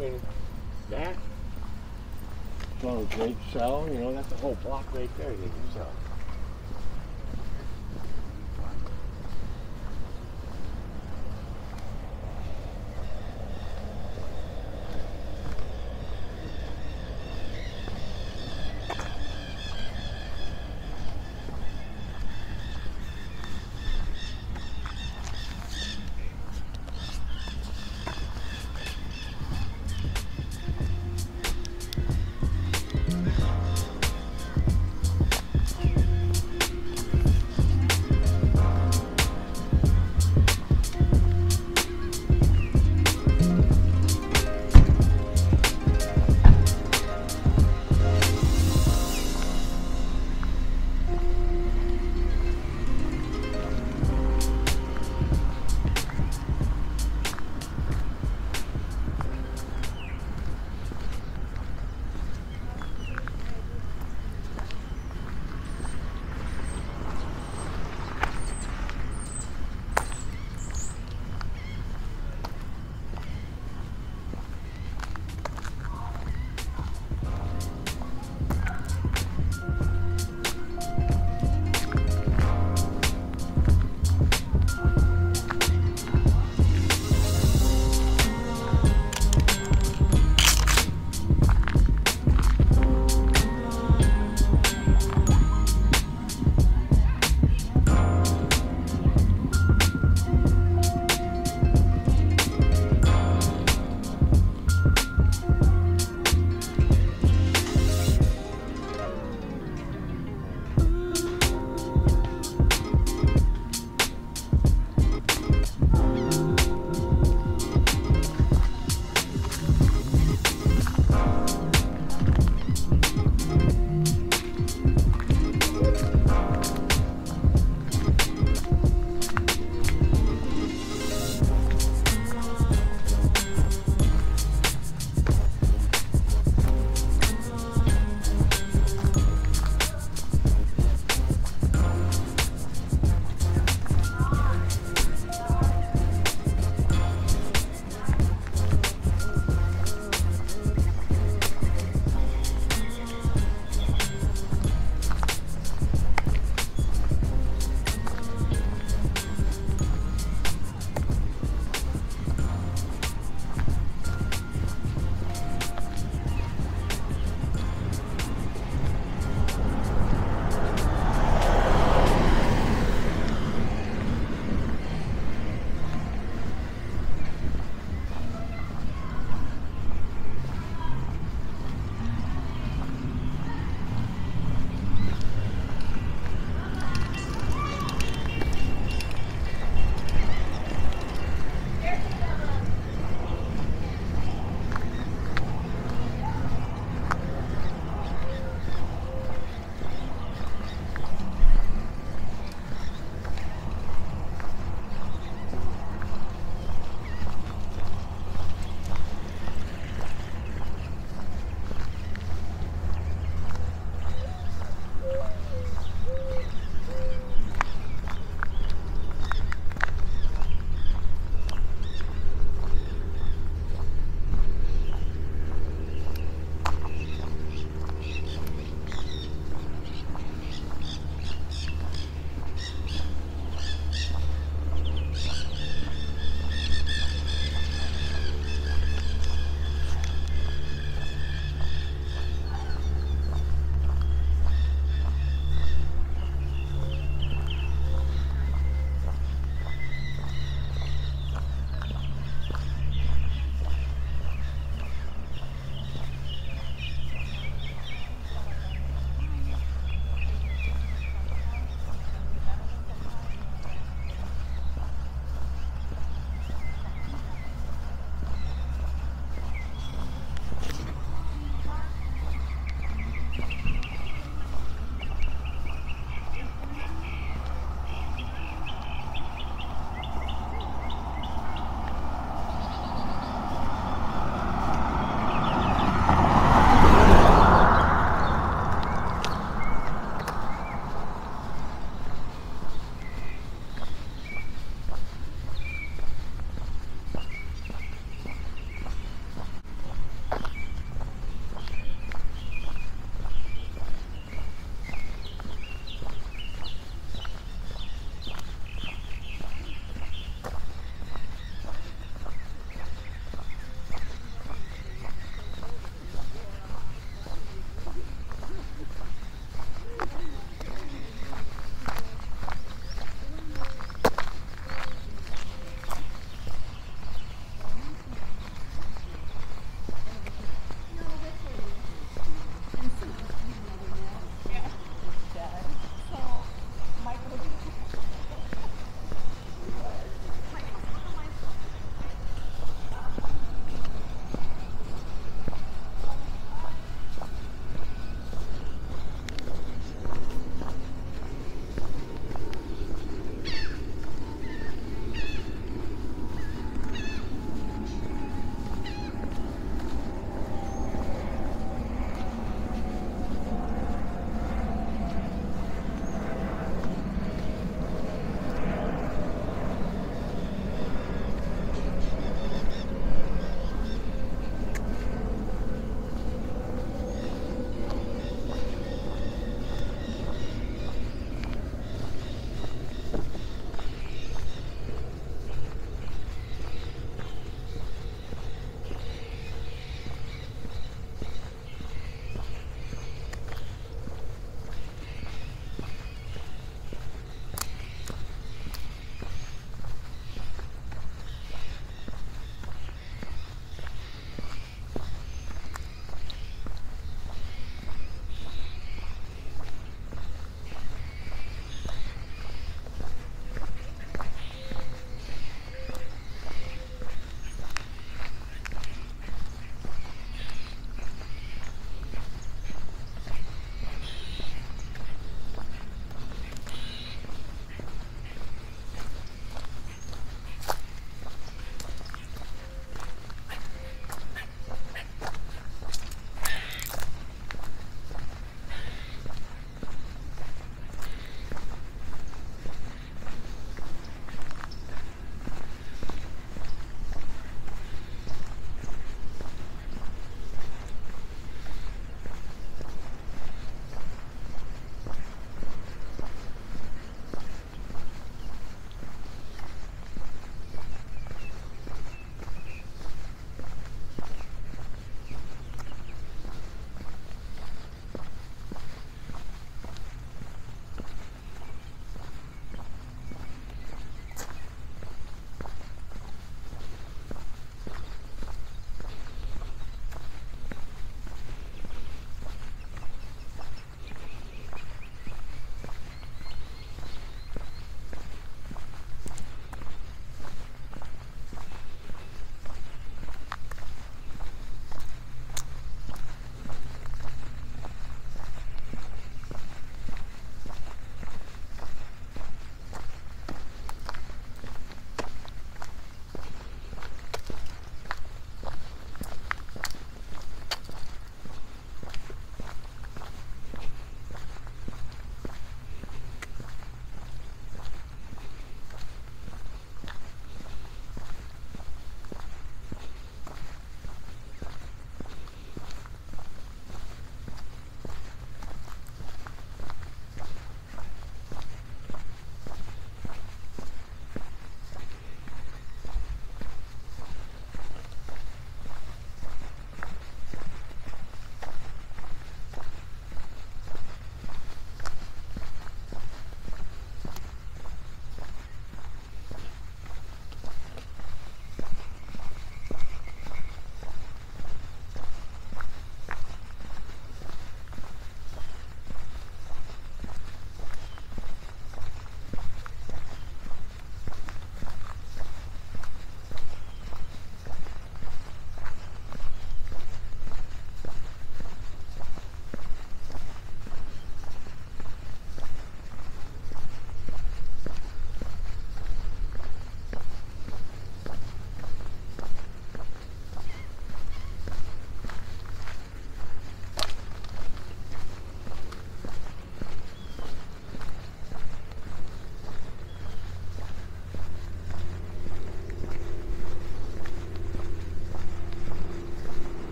between that, as well as they sell, you know, that's a whole block right there they can sell.